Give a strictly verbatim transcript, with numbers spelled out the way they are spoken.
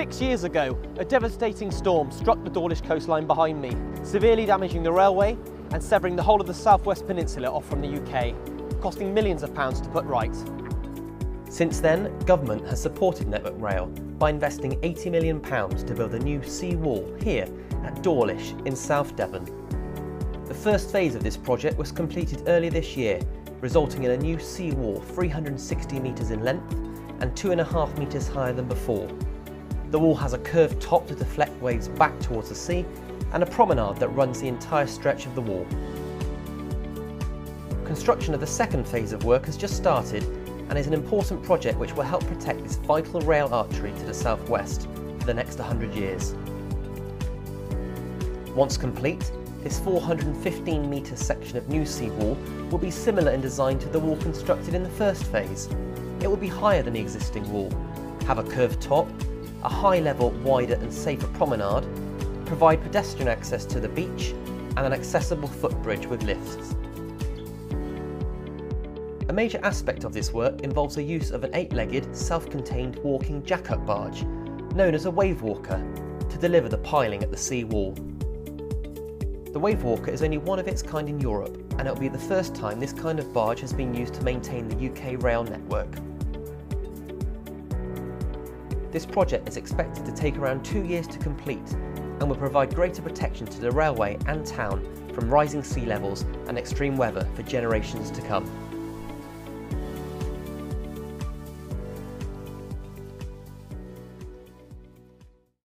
Six years ago, a devastating storm struck the Dawlish coastline behind me, severely damaging the railway and severing the whole of the Southwest Peninsula off from the U K, costing millions of pounds to put right. Since then, government has supported Network Rail by investing eighty million pounds to build a new sea wall here at Dawlish in South Devon. The first phase of this project was completed earlier this year, resulting in a new sea wall three hundred sixty metres in length and two and a half metres higher than before. The wall has a curved top to deflect waves back towards the sea and a promenade that runs the entire stretch of the wall. Construction of the second phase of work has just started and is an important project which will help protect this vital rail artery to the southwest for the next one hundred years. Once complete, this four hundred fifteen metre section of new seawall will be similar in design to the wall constructed in the first phase. It will be higher than the existing wall, have a curved top, a high-level, wider and safer promenade, provide pedestrian access to the beach and an accessible footbridge with lifts. A major aspect of this work involves the use of an eight-legged, self-contained walking jack-up barge, known as a wavewalker, to deliver the piling at the sea wall. The wavewalker is only one of its kind in Europe, and it'll be the first time this kind of barge has been used to maintain the U K rail network. This project is expected to take around two years to complete and will provide greater protection to the railway and town from rising sea levels and extreme weather for generations to come.